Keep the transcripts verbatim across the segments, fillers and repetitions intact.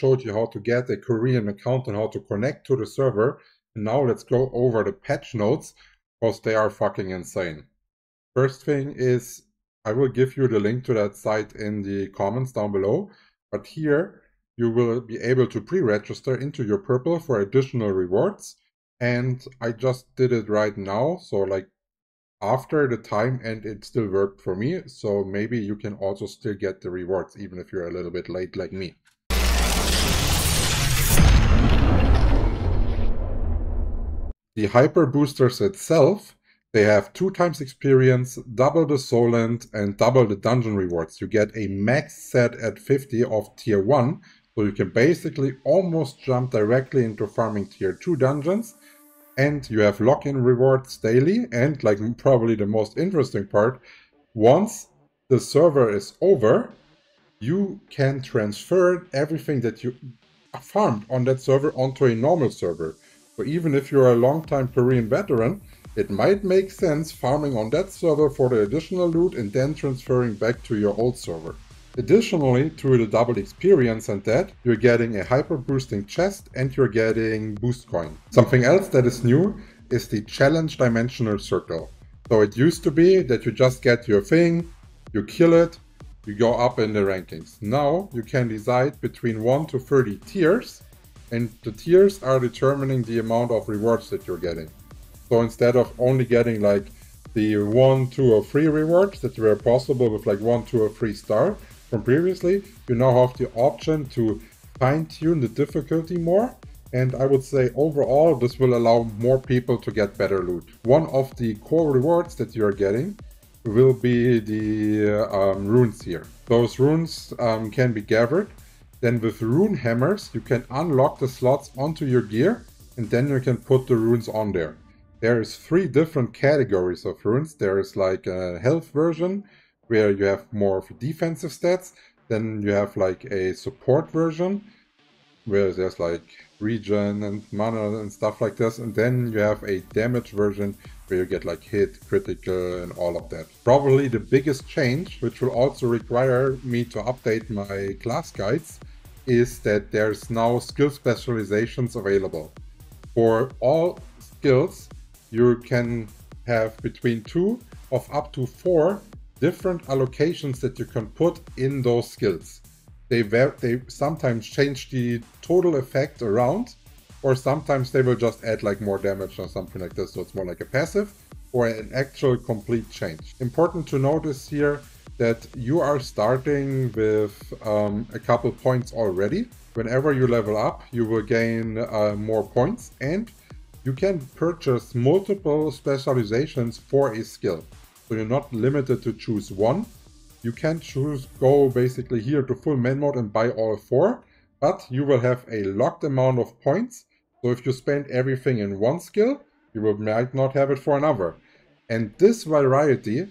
showed you how to get a Korean account and how to connect to the server. And now let's go over the patch notes, because they are fucking insane. First thing is, I will give you the link to that site in the comments down below, but here you will be able to pre-register into your Purple for additional rewards. And I just did it right now, so like after the time, and it still worked for me, so maybe you can also still get the rewards even if you're a little bit late like me. The hyper boosters itself, they have two times experience, double the Solent, and double the dungeon rewards. You get a max set at fifty of tier one, so you can basically almost jump directly into farming tier two dungeons. And you have lock-in rewards daily, and like probably the most interesting part, once the server is over, you can transfer everything that you farmed on that server onto a normal server. So even if you're a long-time Korean veteran, it might make sense farming on that server for the additional loot and then transferring back to your old server. Additionally, through the double experience and that, you're getting a hyper boosting chest and you're getting boost coin. Something else that is new is the challenge dimensional circle. So it used to be that you just get your thing, you kill it, you go up in the rankings. Now you can decide between one to thirty tiers, and the tiers are determining the amount of rewards that you're getting. So instead of only getting like the one, two or three rewards that were possible with like one, two or three star from previously, you now have the option to fine tune the difficulty more. And I would say overall this will allow more people to get better loot. One of the core rewards that you're getting will be the um, runes here. Those runes um, can be gathered. Then with rune hammers, you can unlock the slots onto your gear and then you can put the runes on there. There is three different categories of runes. There is like a health version where you have more of defensive stats. Then you have like a support version where there's like regen and mana and stuff like this. And then you have a damage version where you get like hit, critical and all of that. Probably the biggest change, which will also require me to update my class guides, is that there's now skill specializations available. For all skills, you can have between two of up to four different allocations that you can put in those skills. They, they sometimes change the total effect around, or sometimes they will just add like more damage or something like this, so it's more like a passive or an actual complete change. Important to notice here that you are starting with um, a couple points already. Whenever you level up, you will gain uh, more points, and you can purchase multiple specializations for a skill. So you're not limited to choose one. You can choose, go basically here to full man mode and buy all four, but you will have a locked amount of points. So if you spend everything in one skill, you will, might not have it for another. And this variety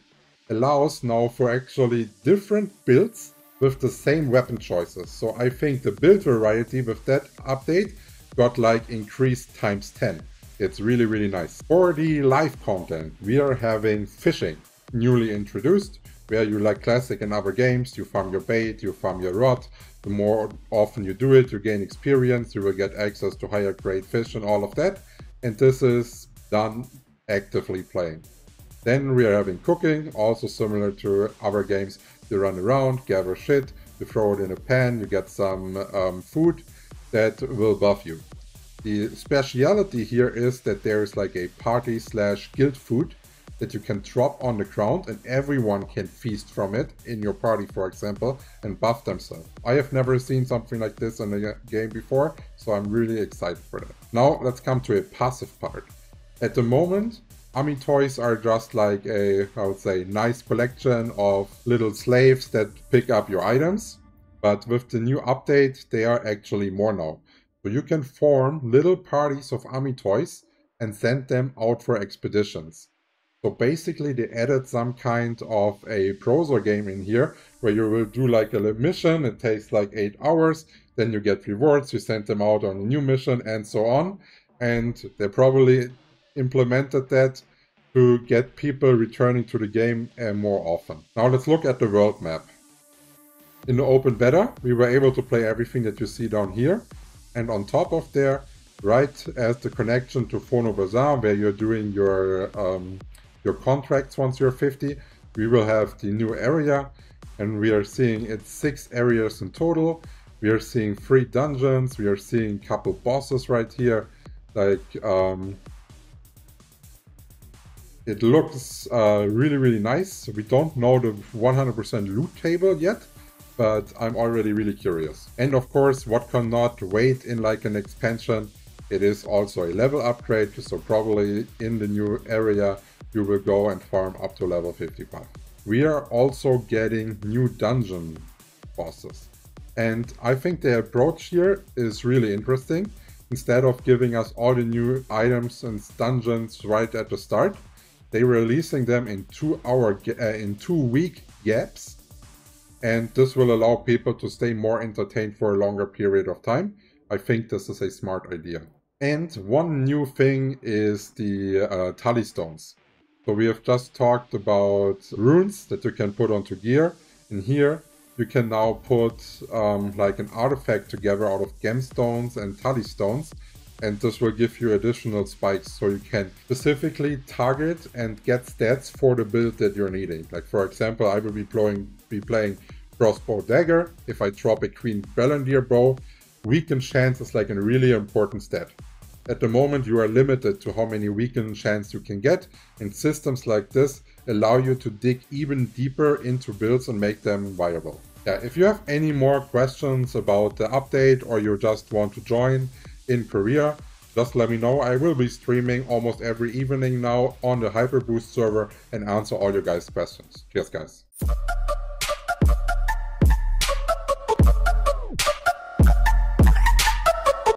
allows now for actually different builds with the same weapon choices. So I think the build variety with that update got like increased times ten. It's really, really nice. For the live content, we are having fishing, newly introduced, where you like classic and other games, you farm your bait, you farm your rod. The more often you do it, you gain experience, you will get access to higher grade fish and all of that. And this is done actively playing. Then we are having cooking, also similar to other games. You run around, gather shit, you throw it in a pan, you get some um, food that will buff you. The speciality here is that there is like a party slash guild food that you can drop on the ground and everyone can feast from it in your party, for example, and buff themselves. I have never seen something like this in a game before, so I'm really excited for that. Now let's come to a passive part. At the moment, Ami toys are just like a, I would say, nice collection of little slaves that pick up your items. But with the new update, they are actually more now. So you can form little parties of Ami toys and send them out for expeditions. So basically they added some kind of a browser game in here where you will do like a mission, it takes like eight hours, then you get rewards, you send them out on a new mission and so on. And they probably implemented that to get people returning to the game more often. Now let's look at the world map. In the open beta, we were able to play everything that you see down here, and on top of there, right as the connection to Phono Bazaar, where you're doing your um, your contracts once you're fifty, we will have the new area, and we are seeing it's six areas in total. We are seeing three dungeons, we are seeing a couple bosses right here. Like, um, it looks uh, really, really nice. We don't know the one hundred percent loot table yet, but I'm already really curious. And of course, what cannot wait in like an expansion, it is also a level upgrade, so probably in the new area you will go and farm up to level fifty-five. We are also getting new dungeon bosses, and I think the approach here is really interesting. Instead of giving us all the new items and dungeons right at the start, they're releasing them in two hour uh, in two week gaps, and this will allow people to stay more entertained for a longer period of time. I think this is a smart idea. And one new thing is the uh, Talistones. So we have just talked about runes that you can put onto gear, and here you can now put um, like an artifact together out of gemstones and Talistones, and this will give you additional spikes, so you can specifically target and get stats for the build that you're needing. Like for example, I will be playing, be playing crossbow dagger. If I drop a Queen Ballendere bow, weaken chance is like a really important stat. At the moment you are limited to how many weaken chance you can get, and systems like this allow you to dig even deeper into builds and make them viable. Yeah, if you have any more questions about the update or you just want to join in Korea, just let me know. I will be streaming almost every evening now on the Hyperboost server and answer all your guys' questions. Cheers, guys.